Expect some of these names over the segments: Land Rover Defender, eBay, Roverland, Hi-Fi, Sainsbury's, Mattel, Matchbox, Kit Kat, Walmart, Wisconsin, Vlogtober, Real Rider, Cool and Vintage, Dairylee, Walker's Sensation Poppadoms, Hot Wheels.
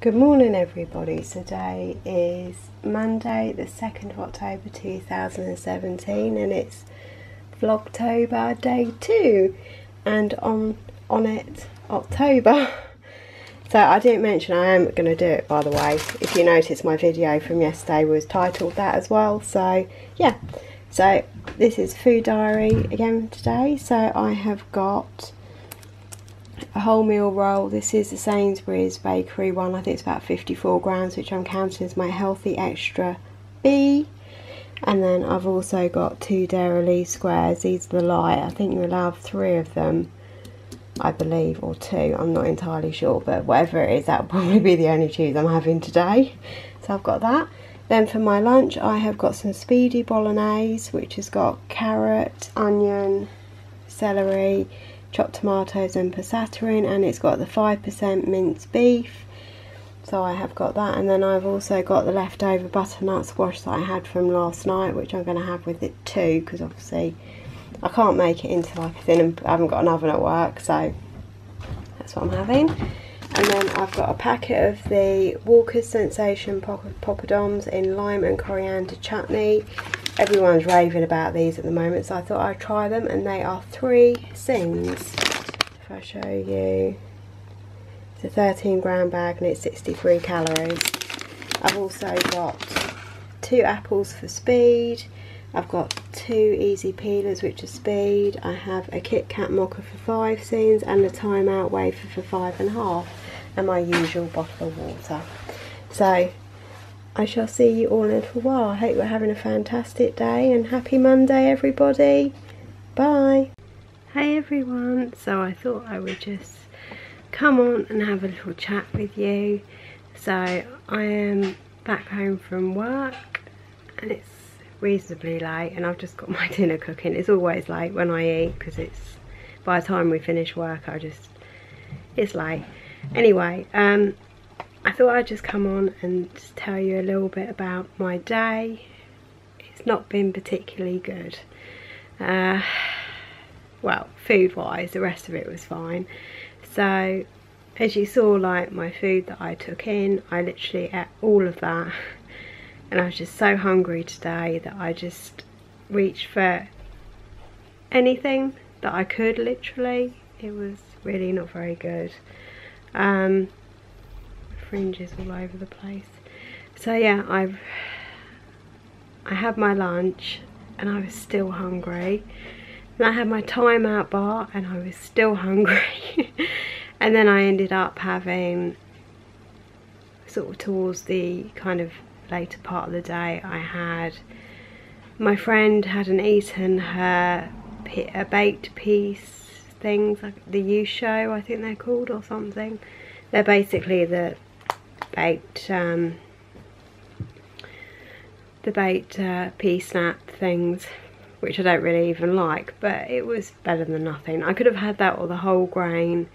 Good morning everybody, today is Monday the 2nd of October 2017 and it's Vlogtober day 2 and on it October. So I didn't mention I am going to do it, by the way. If you notice, my video from yesterday was titled that as well, so yeah. So this is food diary again today. So I have got a wholemeal roll. This is the Sainsbury's bakery one. I think it's about 54 grams, which I'm counting as my healthy extra B. And then I've also got two Dairylee squares. These are the light. I think you're allowed 3 of them, I believe, or 2. I'm not entirely sure, but whatever it is, that'll probably be the only cheese I'm having today. So I've got that. Then for my lunch, I have got some speedy bolognese, which has got carrot, onion, celery, chopped tomatoes and passatrin, and it's got the 5% minced beef, so I have got that. And then I've also got the leftover butternut squash that I had from last night, which I'm going to have with it too, because obviously I can't make it into like a thin, I haven't got an oven at work, so that's what I'm having. And then I've got a packet of the Walker's Sensation Poppadoms in lime and coriander chutney. Everyone's raving about these at the moment, so I thought I'd try them. And they are 3 sings. If I show you, it's a 13-gram bag and it's 63 calories. I've also got 2 apples for speed. I've got 2 easy peelers, which are speed. I have a Kit Kat mocha for 5 sings and a Time Out wafer for 5.5, and my usual bottle of water. So I shall see you all in a little while. I hope you're having a fantastic day and happy Monday everybody. Bye. Hey everyone, so I thought I would just come on and have a little chat with you. So I am back home from work and it's reasonably late and I've just got my dinner cooking. It's always late when I eat because it's by the time we finish work it's late. Anyway, I thought I'd just come on and just tell you a little bit about my day. It's not been particularly good. Well, food wise, the rest of it was fine. So as you saw, like my food that I took in, I literally ate all of that and I was just so hungry today that I just reached for anything that I could, literally. It was really not very good. Fringes all over the place. So yeah, I had my lunch and I was still hungry, and I had my Time Out bar and I was still hungry and then I ended up having, sort of towards the kind of later part of the day, I had, my friend hadn't eaten her baked piece things, like the Yusho I think they're called or something. They're basically the baked pea snap things, which I don't really even like, but it was better than nothing. I could have had that or the whole grain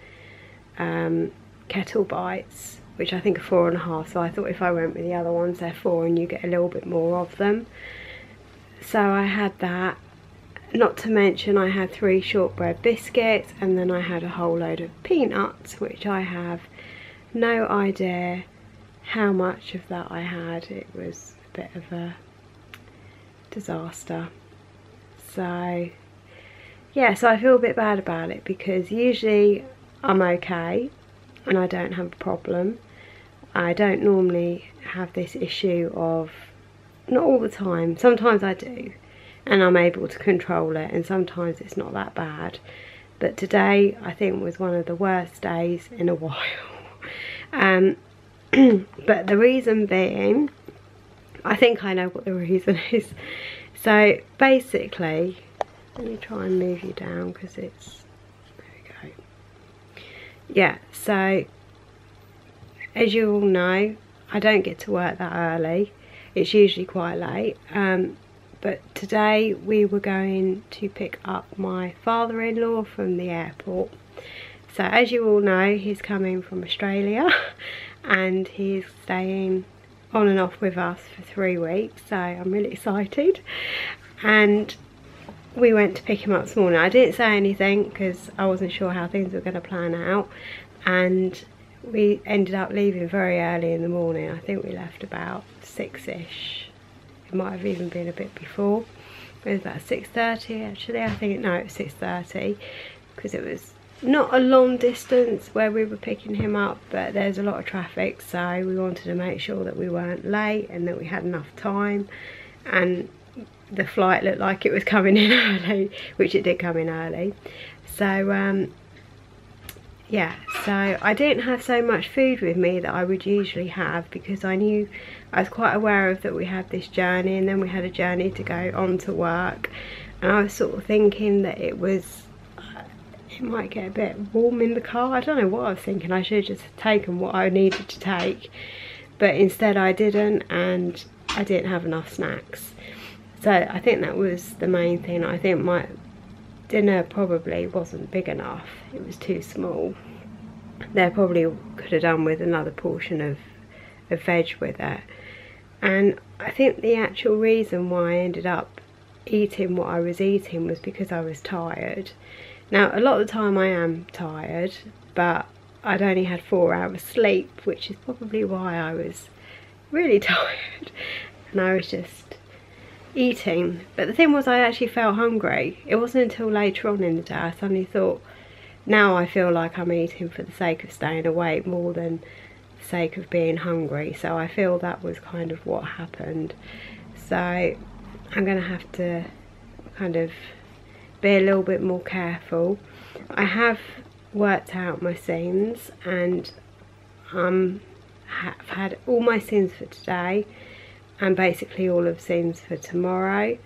kettle bites, which I think are 4.5, so I thought if I went with the other ones, they're 4 and you get a little bit more of them. So I had that, not to mention I had 3 shortbread biscuits, and then I had a whole load of peanuts, which I have no idea how much of that I had. It was a bit of a disaster. So yeah, so I feel a bit bad about it because usually I'm okay and I don't have a problem. I don't normally have this issue of, not all the time, sometimes I do and I'm able to control it, and sometimes it's not that bad, but today I think was one of the worst days in a while. But the reason being, I think I know what the reason is. So basically, let me try and move you down because it's, there we go. Yeah, so as you all know, I don't get to work that early. It's usually quite late. But today we were going to pick up my father-in-law from the airport. So as you all know, he's coming from Australia and he's staying on and off with us for 3 weeks, so I'm really excited. And we went to pick him up this morning. I didn't say anything because I wasn't sure how things were going to plan out, and We ended up leaving very early in the morning. I think we left about 6-ish. It might have even been a bit before. It was about 6:30 actually, I think. No, it was 6:30, because it was not a long distance where we were picking him up, but there's a lot of traffic, so we wanted to make sure that we weren't late and that we had enough time. And the flight looked like it was coming in early, which it did come in early. So yeah, so I didn't have so much food with me that I would usually have, because I knew, I was quite aware of that we had this journey, and then we had a journey to go on to work, and I was sort of thinking that it was, it might get a bit warm in the car. I don't know what I was thinking. I should have just taken what I needed to take, but instead I didn't, and I didn't have enough snacks. So I think that was the main thing. I think my dinner probably wasn't big enough. It was too small. They probably could have done with another portion of veg with it. And I think the actual reason why I ended up eating what I was eating was because I was tired. Now, a lot of the time I am tired, but I'd only had 4 hours sleep, which is probably why I was really tired, and I was just eating. But the thing was, I actually felt hungry. It wasn't until later on in the day I suddenly thought, now I feel like I'm eating for the sake of staying awake more than the sake of being hungry. So I feel that was kind of what happened. So I'm gonna have to kind of be a little bit more careful. I have worked out my sins, and I've had all my sins for today and basically all of sins for tomorrow.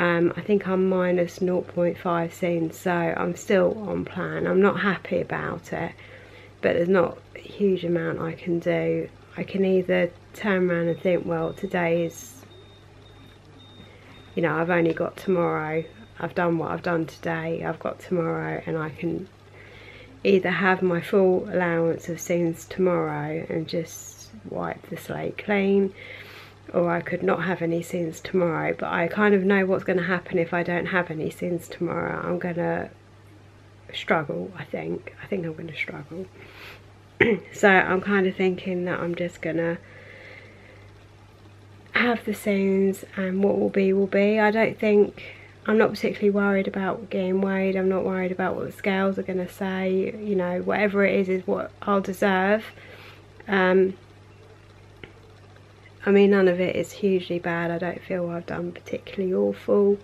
I think I'm minus 0.5 sins, so I'm still on plan. I'm not happy about it, but there's not a huge amount I can do. I can either turn around and think, well, today is, you know, I've only got tomorrow. I've done what I've done today, I've got tomorrow, and I can either have my full allowance of sins tomorrow and just wipe the slate clean, or I could not have any sins tomorrow. But I kind of know what's going to happen if I don't have any sins tomorrow. I'm going to struggle, I think. I think I'm going to struggle. So I'm kind of thinking that I'm just going to have the sins, and what will be will be. I don't think, I'm not particularly worried about getting weighed. I'm not worried about what the scales are going to say. You know, whatever it is what I'll deserve. I mean, none of it is hugely bad. I don't feel I've done particularly awful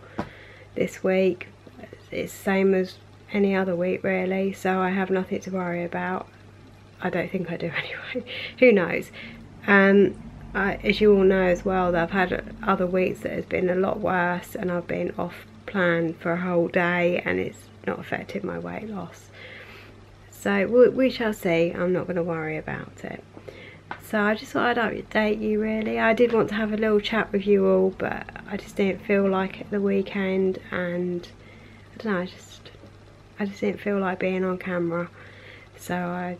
this week. It's the same as any other week, really. So I have nothing to worry about. I don't think I do anyway. Who knows? As you all know as well, that I've had other weeks that has been a lot worse, and I've been off plan for a whole day, and it's not affected my weight loss. So we shall see. I'm not going to worry about it. So I just thought I'd update you, really. I did want to have a little chat with you all, but I just didn't feel like it at the weekend, and I don't know, I just didn't feel like being on camera. So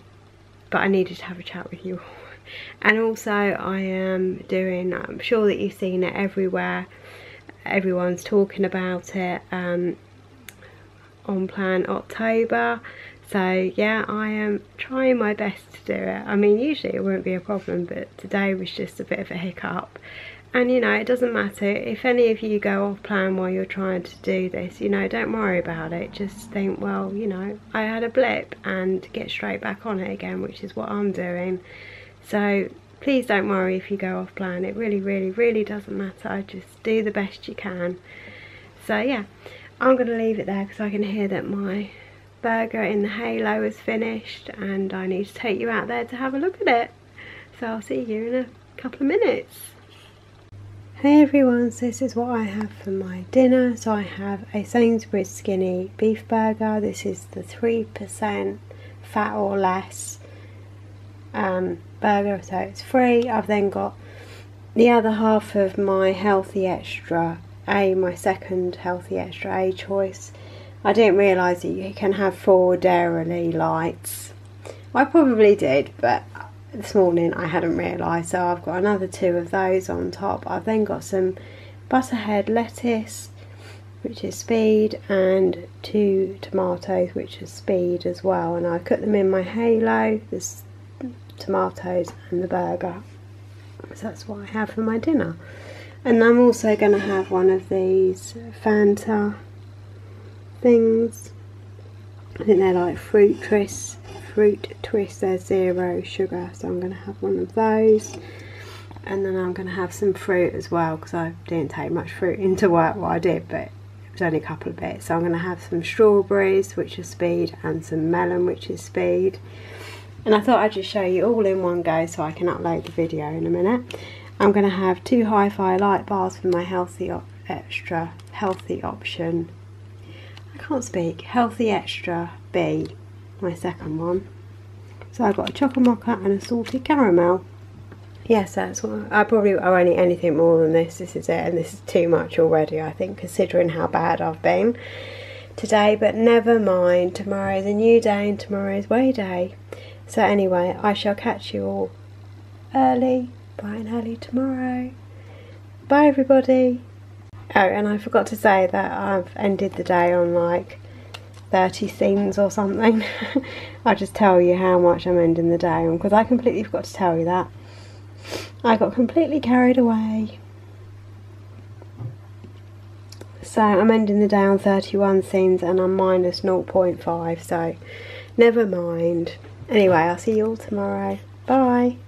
but I needed to have a chat with you all. And also I am doing, I'm sure that you've seen it everywhere, everyone's talking about it, on plan October. So yeah, I am trying my best to do it. I mean, usually it wouldn't be a problem, but today was just a bit of a hiccup. And you know, it doesn't matter if any of you go off plan while you're trying to do this. You know, don't worry about it. Just think, well, you know, I had a blip, and get straight back on it again, which is what I'm doing. So please don't worry if you go off plan. It really, really, really doesn't matter. Just do the best you can. So yeah, I'm going to leave it there, because I can hear that my burger in the halo is finished, and I need to take you out there to have a look at it. So I'll see you in a couple of minutes. Hey everyone, so this is what I have for my dinner. So I have a Sainsbury's skinny beef burger. This is the 3% fat or less burger, so it's free. I've then got the other half of my healthy extra A, my second healthy extra A choice. I didn't realise that you can have 4 Dairylee lights. Well, I probably did, but this morning I hadn't realised, so I've got another 2 of those on top. I've then got some butterhead lettuce, which is speed, and 2 tomatoes, which is speed as well, and I cooked them in my halo. This tomatoes and the burger. So that's what I have for my dinner. And I'm also going to have one of these Fanta things. I think they're like fruit twists. Fruit twists, they're zero sugar, so I'm going to have one of those. And then I'm going to have some fruit as well, because I didn't take much fruit into work. Well, I did, but it was only a couple of bits. So I'm going to have some strawberries, which is speed, and some melon, which is speed. And I thought I'd just show you all in one go so I can upload the video in a minute. I'm going to have 2 Hi-Fi light bars for my healthy option. I can't speak. Healthy Extra B, my second one. So I've got a chocolate mocha and a salted caramel. Yes, that's what I probably won't eat anything more than this. This is it, and this is too much already, I think, considering how bad I've been today. But never mind, tomorrow is a new day and tomorrow is weigh day. So anyway, I shall catch you all early, bright and early tomorrow. Bye everybody. Oh, and I forgot to say that I've ended the day on like 30 scenes or something. I'll just tell you how much I'm ending the day on, because I completely forgot to tell you that. I got completely carried away. So I'm ending the day on 31 scenes and I'm minus 0.5, so never mind. Anyway, I'll see you all tomorrow. Bye.